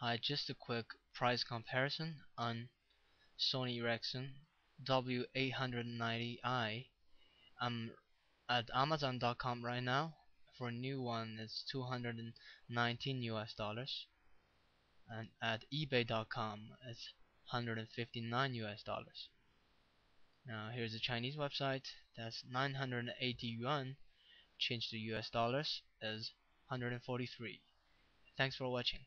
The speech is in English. Hi, just a quick price comparison on Sony Ericsson W890i. I'm at Amazon.com right now. For a new one, it's $219 US, and at eBay.com it's $159 US. Now here's a Chinese website that's 980 yuan. Change to US dollars is 143. Thanks for watching.